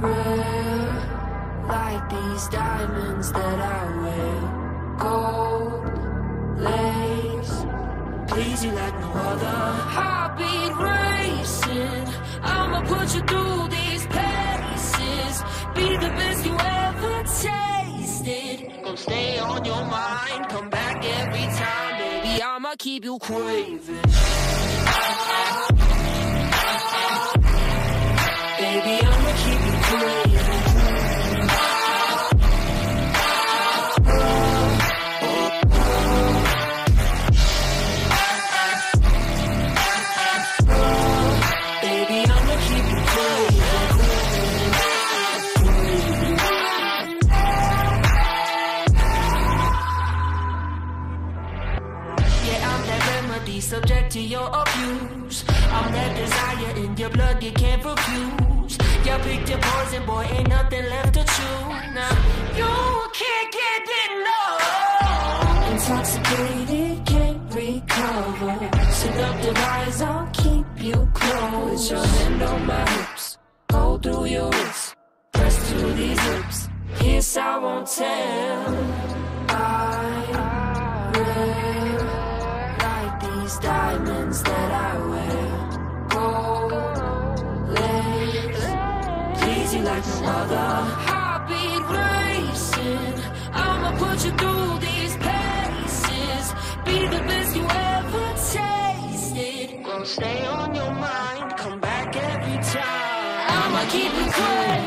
rare, like these diamonds that I wear. Gold lace, please you like no other. Heartbeat racing, I'ma put you through these paces. Be the best you ever tasted. Gonna stay on your mind, come back every time. Baby, I'ma keep you craving. Baby, I'ma keep you craving. Baby, I'ma keep you craving. Yeah, I'm that remedy subject to your abuse. I'm that desire in your blood you can't refuse. Y'all picked your poison, boy, ain't nothing left to chew. Now, you can't get enough. Intoxicated, can't recover. Seductive eyes, I'll keep you close. Put your hand on my hips, go through your wrist, press to these lips, kiss, I won't tell. I wear like these diamonds that I wear. Gold lace, you like no other. Heartbeat racing, I'ma put you through these paces. Be the best you ever tasted. Gonna stay on your mind, come back every time. I'ma keep you close.